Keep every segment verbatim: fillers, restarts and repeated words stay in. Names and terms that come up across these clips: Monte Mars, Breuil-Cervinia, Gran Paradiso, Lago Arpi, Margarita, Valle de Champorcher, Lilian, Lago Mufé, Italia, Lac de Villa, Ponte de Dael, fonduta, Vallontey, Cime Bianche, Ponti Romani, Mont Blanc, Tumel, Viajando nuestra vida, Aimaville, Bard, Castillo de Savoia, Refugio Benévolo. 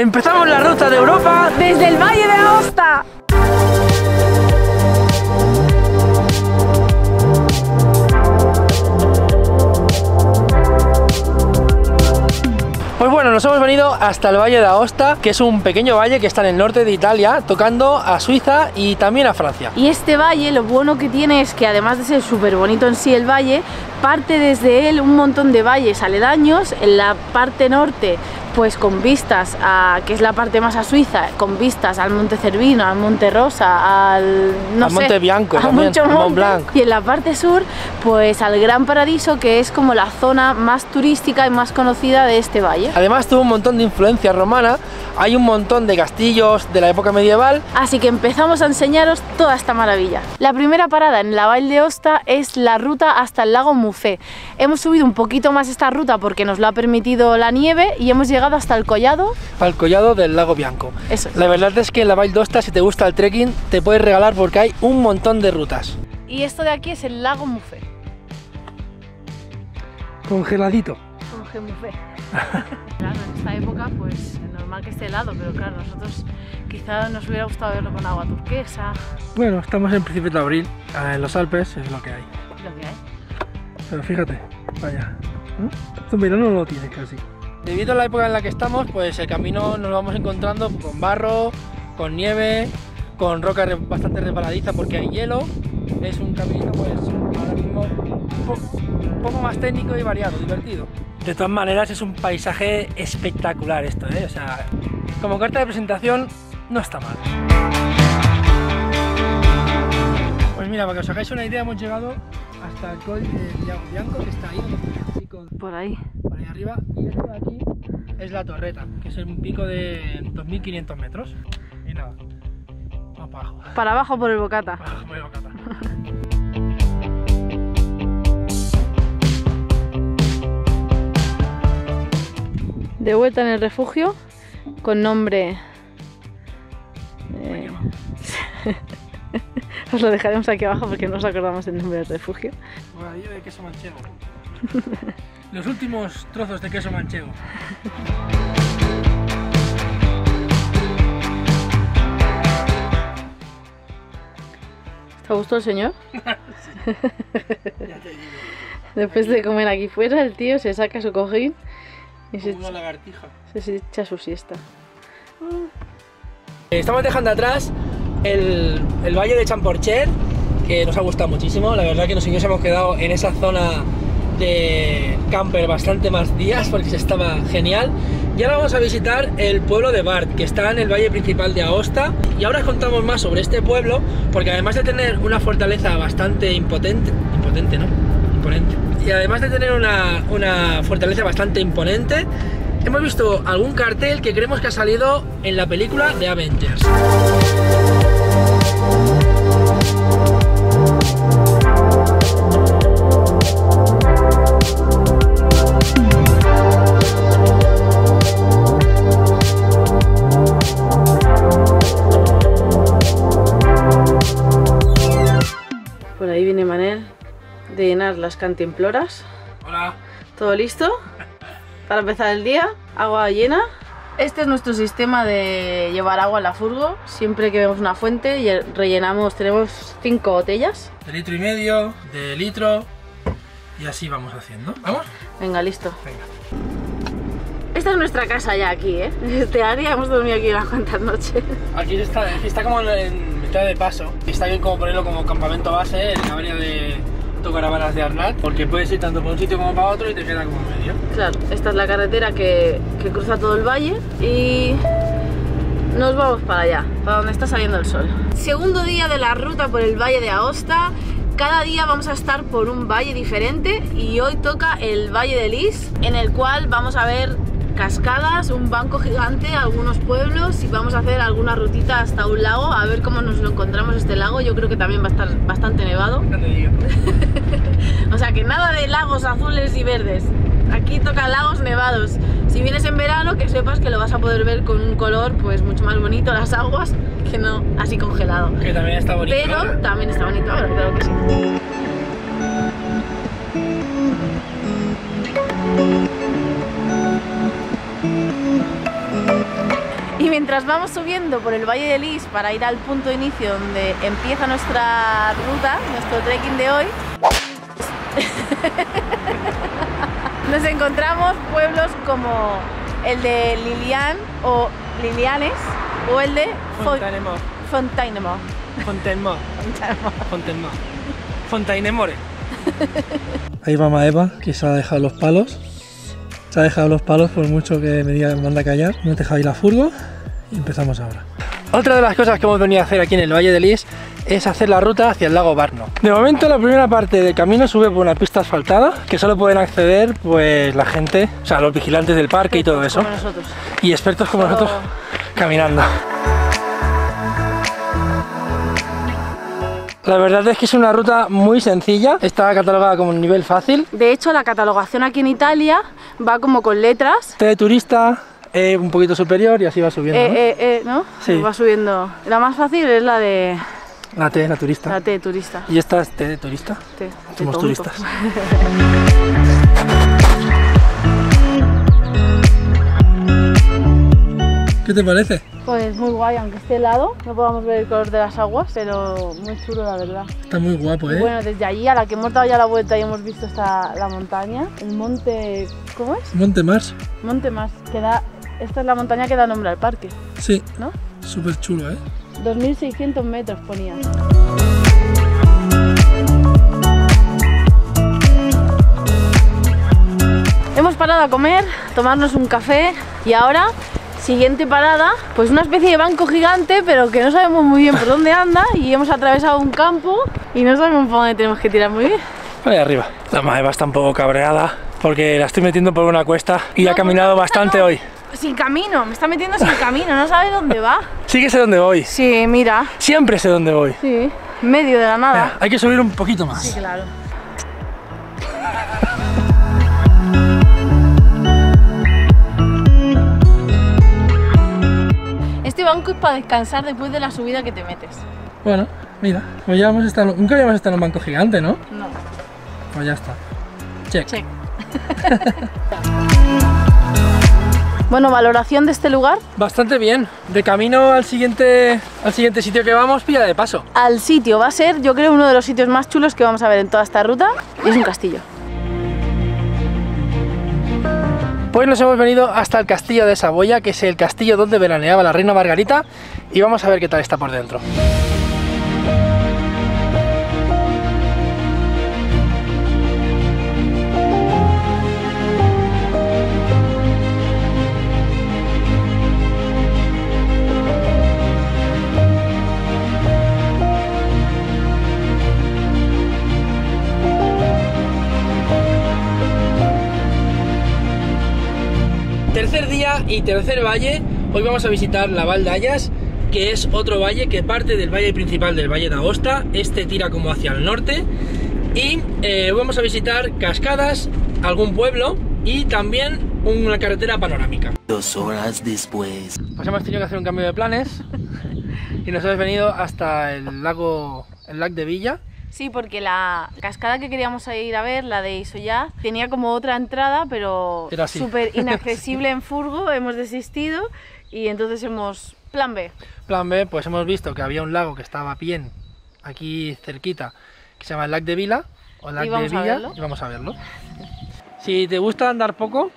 Empezamos la ruta de Europa desde el Valle de Aosta. Pues bueno, nos hemos venido hasta el Valle de Aosta, que es un pequeño valle que está en el norte de Italia, tocando a Suiza y también a Francia. Y este valle, lo bueno que tiene es que además de ser súper bonito en sí el valle, parte desde él un montón de valles aledaños. En la parte norte, pues con vistas a, que es la parte más a Suiza, con vistas al Monte Cervino, al Monte Rosa, al, no al sé, Monte Bianco, a también, mucho monte. Mont Blanc. Y en la parte sur, pues al Gran Paradiso, que es como la zona más turística y más conocida de este valle. Además tuvo un montón de influencia romana, hay un montón de castillos de la época medieval. Así que empezamos a enseñaros toda esta maravilla. La primera parada en la Valle de Aosta es la ruta hasta el lago Mufé. Hemos subido un poquito más esta ruta porque nos lo ha permitido la nieve y hemos llegado hasta el collado. Al collado del Lago Bianco. Eso es. La verdad es que en la Valle de Aosta, si te gusta el trekking, te puedes regalar porque hay un montón de rutas. Y esto de aquí es el Lago Mufé. Congeladito. Conge Mufé. Claro, en esta época, pues normal que esté helado, pero claro, nosotros quizá nos hubiera gustado verlo con agua turquesa. Bueno, estamos en principio de abril, en los Alpes es lo que hay. Lo que hay. Pero fíjate, vaya. Esto en verano no lo tienes casi. Debido a la época en la que estamos, pues el camino nos vamos encontrando con barro, con nieve, con roca bastante resbaladiza porque hay hielo. Es un caminito, pues ahora mismo un poco, un poco más técnico y variado, divertido. De todas maneras es un paisaje espectacular esto, ¿eh? O sea, como carta de presentación no está mal. Pues mira, para que os hagáis una idea, hemos llegado hasta el Col de Lago Bianco, que está ahí, por ahí. Por ahí arriba, y esto de aquí es la torreta, que es un pico de dos mil quinientos metros. Y nada, vamos para abajo. Para abajo por el bocata. Para abajo por el bocata. De vuelta en el refugio, con nombre... Eh... Os lo dejaremos aquí abajo porque no os acordamos el nombre del refugio. Bocadillo de queso manchego. Los últimos trozos de queso manchego. ¿Te gustó el señor? Sí. Ya te digo. Después aquí de comer aquí fuera, el tío se saca su cojín y como se, una lagartija. se echa su siesta. Estamos dejando atrás el, el Valle de Champorcher, que nos ha gustado muchísimo. La verdad que nos hemos quedado en esa zona de camper bastante más días porque se estaba genial. Y ahora vamos a visitar el pueblo de Bard, que está en el valle principal de Aosta, y ahora os contamos más sobre este pueblo porque además de tener una fortaleza bastante impotente, impotente no, imponente, y además de tener una, una fortaleza bastante imponente, hemos visto algún cartel que creemos que ha salido en la película de Avengers. De llenar las cantimploras. Hola. ¿Todo listo? Para empezar el día, agua llena. Este es nuestro sistema de llevar agua en la furgo. Siempre que vemos una fuente rellenamos, tenemos cinco botellas. De litro y medio, de litro, y así vamos haciendo. ¿Vamos? Venga, listo. Venga. Esta es nuestra casa ya aquí, ¿eh? Este área hemos dormido aquí unas cuantas noches. Aquí está, aquí está como en mitad de paso. Está bien como ponerlo como campamento base en la área de... caravanas de Arlaz, porque puedes ir tanto para un sitio como para otro y te queda como medio. Claro, esta es la carretera que, que cruza todo el valle y nos vamos para allá, para donde está saliendo el sol. Segundo día de la ruta por el Valle de Aosta. Cada día vamos a estar por un valle diferente y hoy toca el Valle de Lys, en el cual vamos a ver cascadas, un banco gigante, algunos pueblos, y vamos a hacer alguna rutita hasta un lago, a ver cómo nos lo encontramos este lago. Yo creo que también va a estar bastante nevado. No te digo. O sea que nada de lagos azules y verdes. Aquí toca lagos nevados. Si vienes en verano, que sepas que lo vas a poder ver con un color pues mucho más bonito, las aguas, que no así congelado. Que también está bonito. Pero ahora también está bonito ahora, claro que sí. Y mientras vamos subiendo por el Valle de Lys para ir al punto de inicio donde empieza nuestra ruta, nuestro trekking de hoy, nos encontramos pueblos como el de Lilian o Lillianes o el de Fontainemore. Fontainemore. Fontainemore. Fontainemore. Fontainemore. Ahí va mamá Eva, que se ha dejado los palos. Se ha dejado los palos por mucho que me diga, me manda a callar. No dejáis la furgo y empezamos ahora. Otra de las cosas que hemos venido a hacer aquí en el Valle de Lys es hacer la ruta hacia el lago Barno. De momento la primera parte del camino sube por una pista asfaltada que solo pueden acceder pues la gente, o sea, los vigilantes del parque y todo eso. Como nosotros. Y expertos como todo... nosotros caminando. La verdad es que es una ruta muy sencilla, está catalogada como un nivel fácil. De hecho, la catalogación aquí en Italia va como con letras. T de turista, E un poquito superior y así va subiendo. E, ¿no? E, e, ¿no? Sí. Va subiendo. La más fácil es la de... La T, la turista. La T de turista. Y esta es T de turista. T. Somos turistas. ¿Qué te parece? Pues muy guay, aunque esté helado, no podamos ver el color de las aguas, pero muy chulo la verdad. Está muy guapo, ¿eh? Bueno, desde allí a la que hemos dado ya la vuelta y hemos visto esta, la montaña, el monte... ¿cómo es? Monte Mars. Monte Mars, que da... esta es la montaña que da nombre al parque. Sí, ¿no? Súper chulo, ¿eh? dos mil seiscientos metros ponía. Hemos parado a comer, tomarnos un café y ahora... Siguiente parada, pues una especie de banco gigante, pero que no sabemos muy bien por dónde anda y hemos atravesado un campo y no sabemos por dónde tenemos que tirar muy bien. Ahí arriba. La madre va a estar un poco cabreada porque la estoy metiendo por una cuesta y no, ha caminado bastante no. hoy. Sin camino, me está metiendo sin camino, no sabes dónde va. Sí que sé dónde voy. Sí, mira. Siempre sé dónde voy. Sí, medio de la nada. Mira, hay que subir un poquito más. Sí, claro. Banco es para descansar después de la subida que te metes. Bueno, mira, pues ya vamos a estar, nunca habíamos estado en un banco gigante, ¿no? No. Pues ya está. Check. Check. Bueno, valoración de este lugar. Bastante bien. De camino al siguiente, al siguiente sitio que vamos, pilla de paso. Al sitio va a ser, yo creo, uno de los sitios más chulos que vamos a ver en toda esta ruta. Es un castillo. Pues nos hemos venido hasta el Castillo de Savoia, que es el castillo donde veraneaba la reina Margarita, y vamos a ver qué tal está por dentro. Tercer día y tercer valle, hoy vamos a visitar la Val d'Ayas, que es otro valle que parte del valle principal del Valle de Aosta, este tira como hacia el norte, y eh, vamos a visitar cascadas, algún pueblo y también una carretera panorámica. Dos horas después. Pues hemos tenido que hacer un cambio de planes y nos hemos venido hasta el lago, el Lac de Villa. Sí, porque la cascada que queríamos ir a ver, la de Isollaz, tenía como otra entrada, pero súper inaccesible sí. En furgo, hemos desistido y entonces hemos... Plan B. Plan B, pues hemos visto que había un lago que estaba bien aquí cerquita, que se llama el Lac de Villa, o Lac de Villa, y vamos a verlo. Si te gusta andar poco,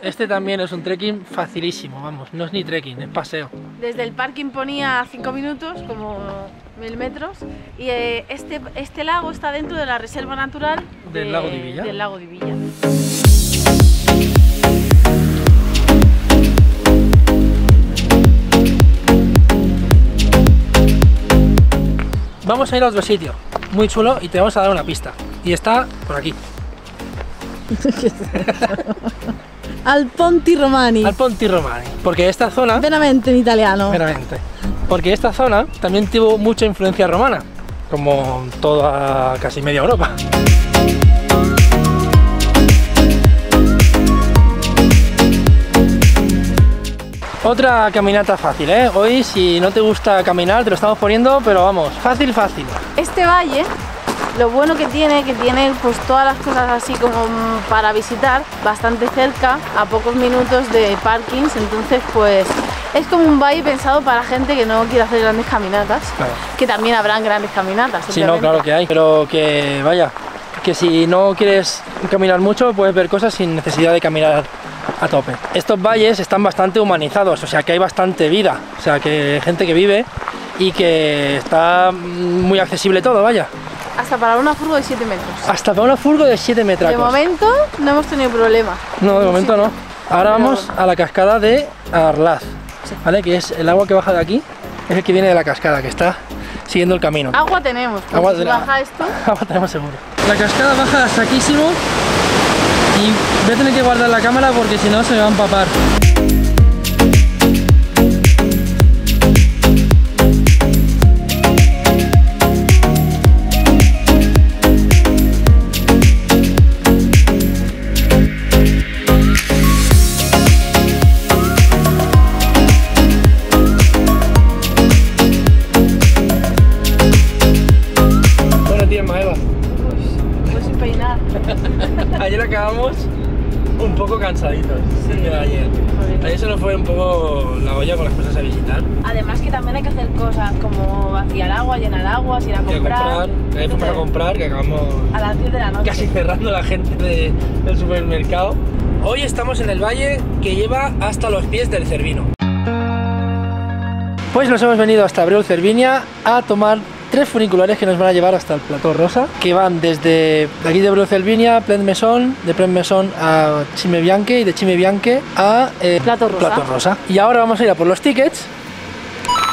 este también es un trekking facilísimo, vamos, no es ni trekking, es paseo. Desde el parking ponía cinco minutos, como mil metros, y eh, este, este lago está dentro de la reserva natural de, del, lago de Villa. del Lago de Villa. Vamos a ir a otro sitio, muy chulo, y te vamos a dar una pista, y está por aquí. Al Ponti Romani. Al Ponti Romani. Porque esta zona... Veramente en italiano. Veramente. Porque esta zona también tuvo mucha influencia romana, como toda casi media Europa. Otra caminata fácil, ¿eh? Hoy si no te gusta caminar te lo estamos poniendo, pero vamos, fácil, fácil. Este valle... Lo bueno que tiene, que tiene pues todas las cosas así como para visitar, bastante cerca, a pocos minutos de parkings, entonces pues Es como un valle pensado para gente que no quiere hacer grandes caminatas, claro. Que también habrán grandes caminatas. Sí, no, claro que hay, pero que vaya, que si no quieres caminar mucho puedes ver cosas sin necesidad de caminar a tope. Estos valles están bastante humanizados, o sea que hay bastante vida, o sea que gente que vive y que está muy accesible todo, vaya. Hasta para una furgo de siete metros. Hasta para una furgo de siete metros. De momento no hemos tenido problema. No, de momento no. Ahora vamos a la cascada de Arlaz. Sí. ¿Vale? Que es el agua que baja de aquí, es el que viene de la cascada, que está siguiendo el camino. Agua tenemos, pues agua si ten... baja esto. Agua tenemos seguro. La cascada baja hasta aquísimo y voy a tener que guardar la cámara porque si no se me va a empapar. Un poco cansaditos, sí. De ayer. Ayer se nos fue un poco la olla con las cosas a visitar. Además que también hay que hacer cosas como vaciar agua, llenar aguas, ir a comprar. Ir a comprar, que acabamos a las diez de la noche. Casi cerrando la gente de, del supermercado. Hoy estamos en el valle que lleva hasta los pies del Cervino. Pues nos hemos venido hasta Breuil-Cervinia a tomar tres funiculares que nos van a llevar hasta el Plateau Rosa, que van desde aquí de Breuil-Cervinia, Plaine-Messon, de Plaine-Messon a Cime Bianche y de Cime Bianche a eh, Plateau Rosa. Plateau Rosa. Y ahora vamos a ir a por los tickets.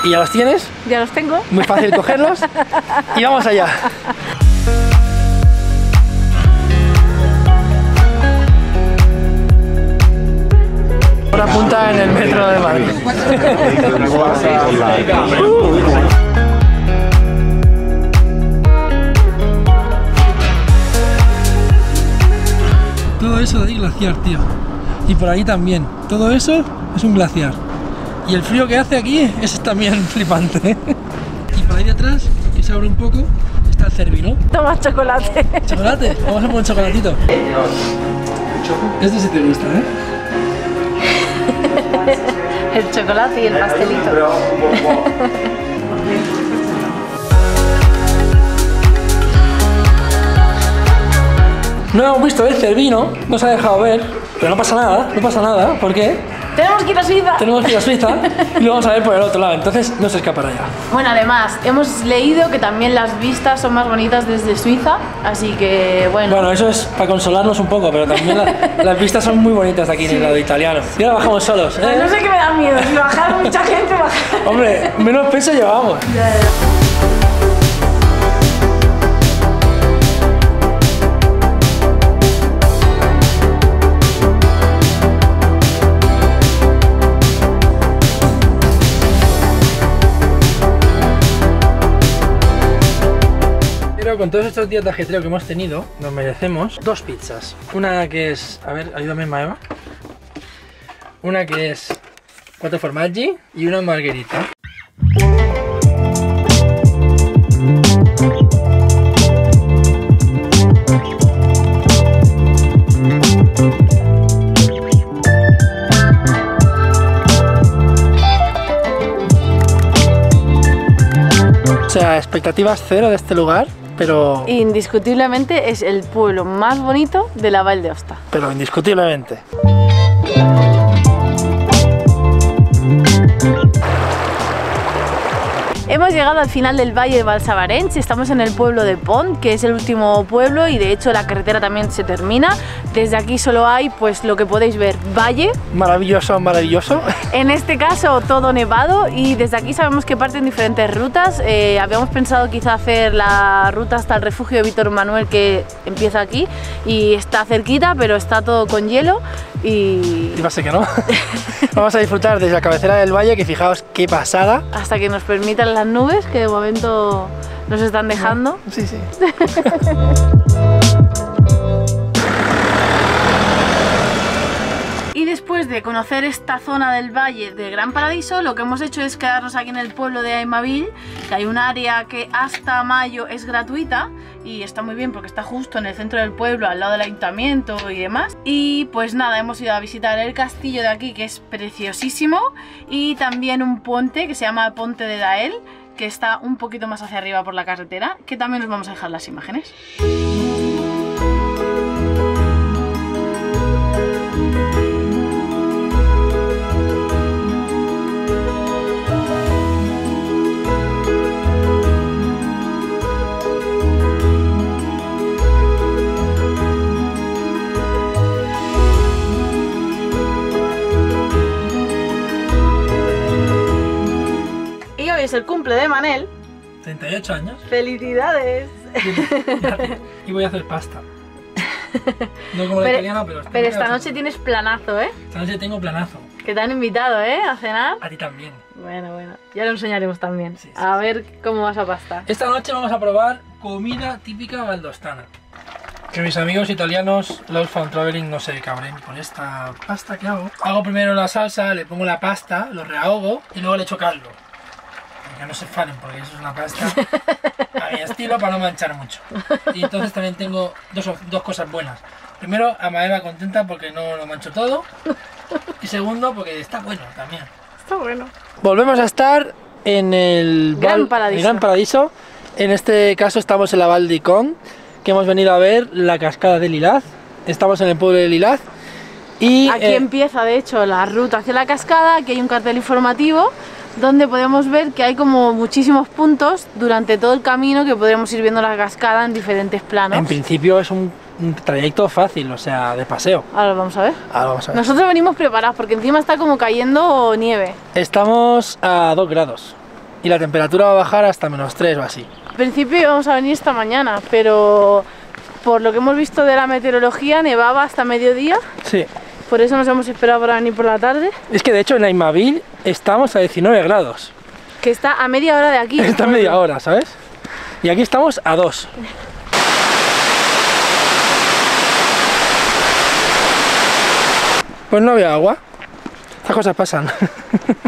¿Y ya los tienes? Ya los tengo. Muy fácil cogerlos. Y vamos allá. Hora punta en el metro de Madrid. Todo eso de ahí glaciar, tío. Y por ahí también. Todo eso es un glaciar. Y el frío que hace aquí es también flipante. Y por ahí detrás, que se abre un poco, está el Cervino. Toma chocolate. ¿Chocolate? Vamos a por un chocolatito. Este sí te gusta, ¿eh? El chocolate y el pastelito. No hemos visto el Cervino, no se ha dejado ver, pero no pasa nada, no pasa nada, ¿por qué? Tenemos que ir a Suiza. Tenemos que ir a Suiza y lo vamos a ver por el otro lado, entonces no se escapará ya. Bueno, además, hemos leído que también las vistas son más bonitas desde Suiza, así que bueno. Bueno, eso es para consolarnos un poco, pero también la, las vistas son muy bonitas de aquí, sí. En el lado italiano. Y ahora bajamos solos, ¿eh? Pues no sé qué me da miedo, si bajar mucha gente, bajar. Hombre, menos peso llevamos. Ya, ya. Con todos estos días de ajetreo que hemos tenido, nos merecemos dos pizzas. Una que es, a ver, ayúdame Maeva. Una que es cuatro formaggi y una margarita. O sea, expectativas cero de este lugar, pero... Indiscutiblemente es el pueblo más bonito de la Valle de Aosta. Pero indiscutiblemente. Hemos llegado al final del valle de Valsavarenche, estamos en el pueblo de Pont, que es el último pueblo y de hecho la carretera también se termina. Desde aquí solo hay pues lo que podéis ver, valle. Maravilloso, maravilloso. En este caso todo nevado y desde aquí sabemos que parten diferentes rutas. Eh, habíamos pensado quizá hacer la ruta hasta el refugio Víctor Manuel que empieza aquí y está cerquita, pero está todo con hielo y... Y va a ser que no. Vamos a disfrutar desde la cabecera del valle, que fijaos qué pasada. Hasta que nos permitan las nubes que de momento nos están dejando. Sí, sí. Y después de conocer esta zona del valle de Gran Paradiso, lo que hemos hecho es quedarnos aquí en el pueblo de Aimaville, que hay un área que hasta mayo es gratuita y está muy bien porque está justo en el centro del pueblo, al lado del ayuntamiento y demás. Y pues nada, hemos ido a visitar el castillo de aquí, que es preciosísimo, y también un puente que se llama Ponte de Dael, que está un poquito más hacia arriba por la carretera, que también os vamos a dejar las imágenes. Es el cumple de Manel. treinta y ocho años. ¡Felicidades! Y voy a hacer pasta. No como la pero, italiana, pero... Pero esta noche hacer... tienes planazo, ¿eh? Esta noche tengo planazo. Que te han invitado, ¿eh? A cenar. A ti también. Bueno, bueno. Ya lo enseñaremos también. Sí, sí, a ver sí. cómo vas a pastar. Esta noche vamos a probar comida típica valdostana. Que mis amigos italianos, los fan traveling, no se cabren por esta pasta que hago. Hago primero la salsa, le pongo la pasta, lo rehago y luego le echo caldo. Que no se falen porque eso es una pasta a mi estilo para no manchar mucho. Y entonces también tengo dos, dos cosas buenas. Primero, a Maeva contenta porque no lo mancho todo. Y segundo, porque está bueno también. Está bueno. Volvemos a estar en el Gran Paradiso. El Gran Paradiso. En este caso estamos en la Val d'Ayas, que hemos venido a ver la cascada de Isollaz. Estamos en el pueblo de Isollaz. Y aquí eh... empieza de hecho la ruta hacia la cascada. Aquí hay un cartel informativo donde podemos ver que hay como muchísimos puntos durante todo el camino que podremos ir viendo la cascada en diferentes planos. En principio es un, un trayecto fácil, o sea, de paseo. Ahora lo vamos a ver. Ahora vamos a ver. Nosotros venimos preparados porque encima está como cayendo nieve. Estamos a dos grados y la temperatura va a bajar hasta menos tres o así. Al principio íbamos a venir esta mañana, pero por lo que hemos visto de la meteorología nevaba hasta mediodía. Sí. Por eso nos hemos esperado para venir por la tarde. Es que de hecho en Aimaville estamos a diecinueve grados. Que está a media hora de aquí. Está a media hora, ¿sabes? Y aquí estamos a dos. Pues no había agua. Estas cosas pasan.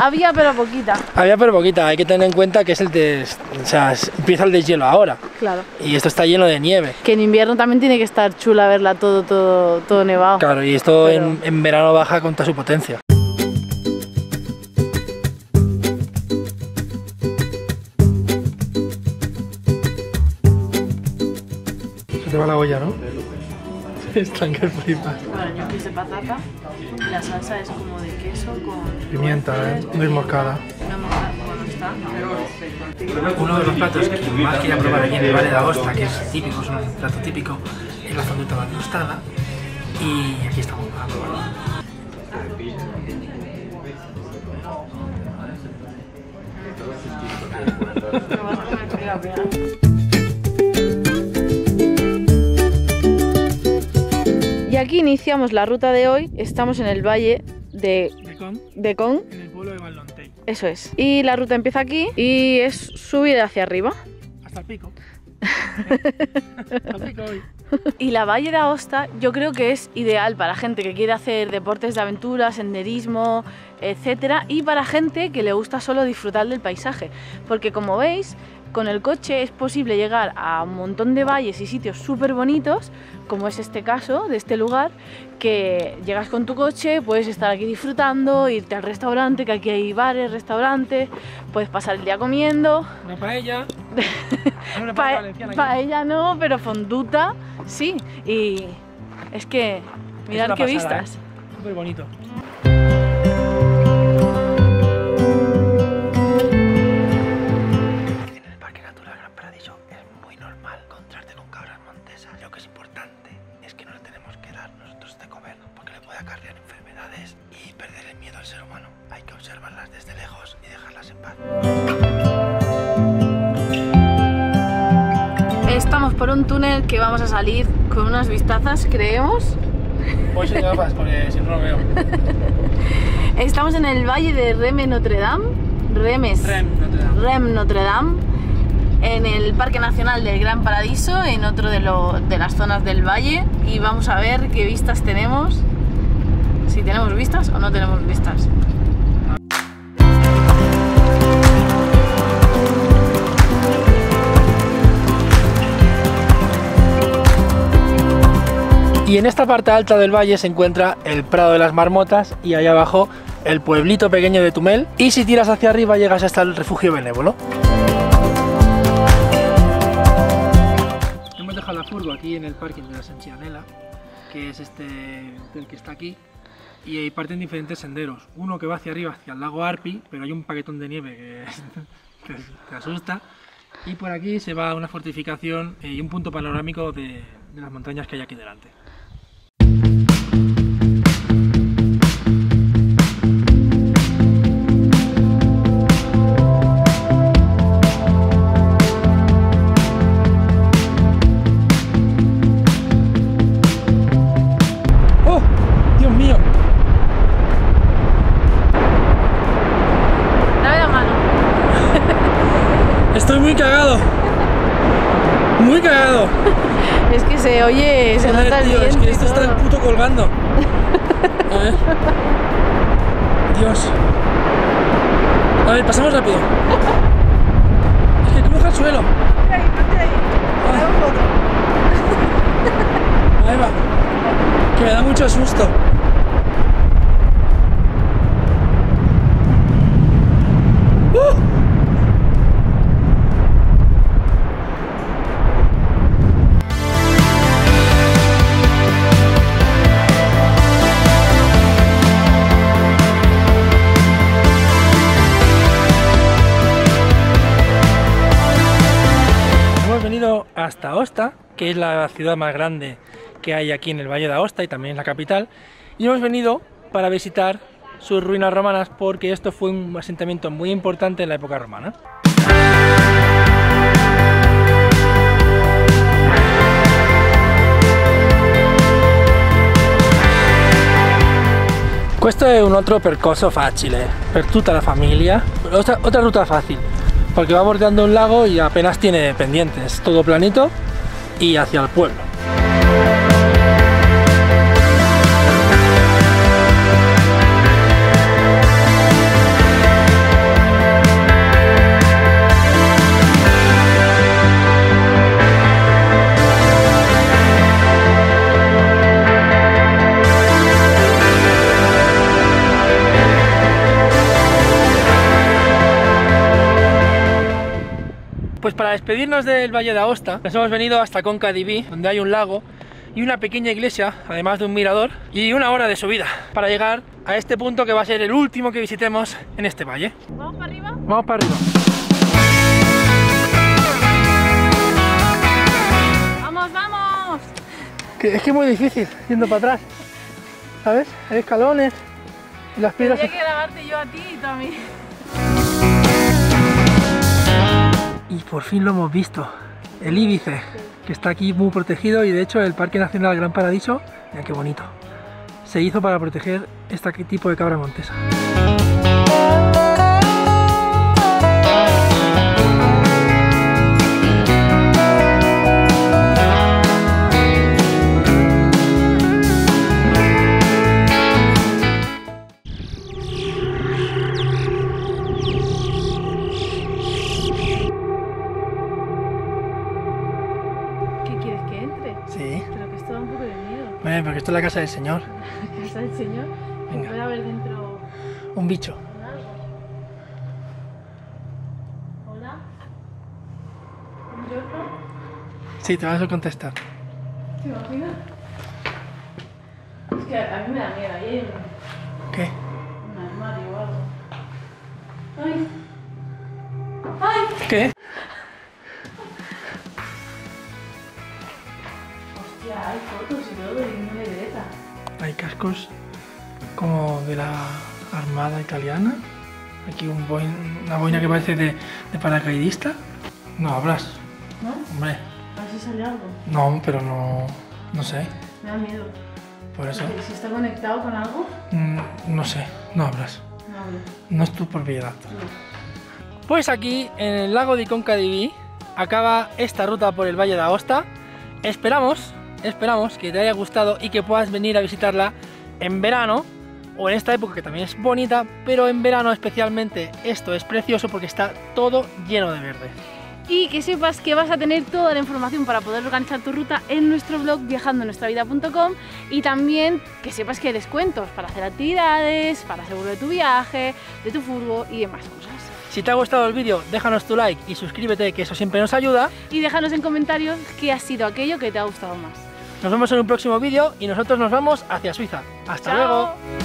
Había pero poquita. Había pero poquita. Hay que tener en cuenta que es el des... o sea, empieza el deshielo ahora. Claro. Y esto está lleno de nieve. Que en invierno también tiene que estar chula verla todo, todo, todo nevado. Claro, y esto pero... en, en verano baja con toda su potencia. Se te va la olla, ¿no? Están que flipas. Bueno, yo puse patata. La salsa es como de queso con... Pimienta, ¿eh? No es moscada. No moscada, no está. Uno de los platos que más quería probar aquí en el Valle de Aosta, que es típico, es un plato típico, es la fonduta valdostana. Y aquí estamos para probarlo. Lo vas a comer por la pena. Y aquí iniciamos la ruta de hoy. Estamos en el valle de... de Con, en el pueblo de Vallontey. Eso es. Y la ruta empieza aquí y es subida hacia arriba. Hasta el pico. Hasta el pico hoy. Y la Valle de Aosta yo creo que es ideal para gente que quiere hacer deportes de aventura, senderismo, etcétera, y para gente que le gusta solo disfrutar del paisaje, porque como veis, con el coche es posible llegar a un montón de valles y sitios súper bonitos, como es este caso de este lugar, que llegas con tu coche, puedes estar aquí disfrutando, irte al restaurante, que aquí hay bares, restaurantes, puedes pasar el día comiendo. Una paella. Una paella, pa paella no, pero fonduta, sí. Y es que mirad qué pasada, vistas. ¿Eh? Súper bonito. Por un túnel que vamos a salir con unas vistazas, creemos. Voy sin gafas porque si no lo veo. Estamos en el valle de Reme Notre Dame, Remes, Rem Notre Dame. Rem Notre Dame, en el Parque Nacional del Gran Paradiso, en otro de, lo, de las zonas del valle, y vamos a ver qué vistas tenemos, si tenemos vistas o no tenemos vistas. Y en esta parte alta del valle se encuentra el Prado de las Marmotas y allá abajo el pueblito pequeño de Tumel, y si tiras hacia arriba llegas hasta el refugio benévolo. Hemos dejado la furgo aquí en el parking de la Sencianela, que es este el que está aquí, y ahí parten diferentes senderos. Uno que va hacia arriba, hacia el lago Arpi, pero hay un paquetón de nieve que te, te asusta. Y por aquí se va a una fortificación y un punto panorámico de, de las montañas que hay aquí delante. Oye, se nota el viento. Es que esto está el puto colgando. A ver. Dios. A ver, pasamos rápido. Es que cruza el suelo. Ponte ahí, ponte ahí. Ahí. Ahí va. Que me da mucho susto. ¡Uh! Hasta Aosta, que es la ciudad más grande que hay aquí en el Valle de Aosta y también es la capital, y hemos venido para visitar sus ruinas romanas porque esto fue un asentamiento muy importante en la época romana. Questo è un otro percorso facile per tutta la familia, otra, otra ruta fácil, porque va bordeando un lago y apenas tiene pendientes, todo planito y hacia el pueblo. Pues para despedirnos del Valle de Aosta nos hemos venido hasta Conca de Ibí, donde hay un lago y una pequeña iglesia, además de un mirador, y una hora de subida para llegar a este punto que va a ser el último que visitemos en este valle. ¿Vamos para arriba? Vamos para arriba. ¡Vamos, vamos! Que es que es muy difícil yendo para atrás, ¿sabes? Hay escalones y las piedras... Tendría que grabarte yo a ti y tú a mí. Y por fin lo hemos visto, el Íbice, que está aquí muy protegido, y de hecho el Parque Nacional Gran Paradiso, mira qué bonito, se hizo para proteger este tipo de cabra montesa. Porque esto es la casa del señor. ¿La casa del señor? Venga. Puede haber dentro... un bicho. ¿Hola? ¿Buongiorno? Sí, te vas a contestar. ¿Te imaginas? Es que a mí me da miedo. Ahí hay un... ¿Qué? Un armario o algo. ¡Ay! ¡Ay! ¿Qué? Hay fotos y todo y una libreta. Hay cascos como de la armada italiana. Aquí un boin, una boina que parece de, de paracaidista. No hablas. ¿No? Hombre. A ver si sale algo. No, pero no, no sé. Me da miedo. Por eso. ¿Si está conectado con algo? Mm, no sé, no hablas. No hablo. No es tu propiedad. No. Pues aquí, en el lago de Conca de Ibí, acaba esta ruta por el Valle de Aosta. Esperamos... Esperamos que te haya gustado y que puedas venir a visitarla en verano o en esta época que también es bonita, pero en verano especialmente esto es precioso porque está todo lleno de verde. y que sepas que vas a tener toda la información para poder organizar tu ruta en nuestro blog viajando en nuestra vida punto com, y también que sepas que hay descuentos para hacer actividades, para seguro de tu viaje, de tu furgo y demás cosas. Si te ha gustado el vídeo, déjanos tu like y suscríbete, que eso siempre nos ayuda. Y déjanos en comentarios qué ha sido aquello que te ha gustado más. Nos vemos en un próximo vídeo y nosotros nos vamos hacia Suiza. ¡Hasta luego!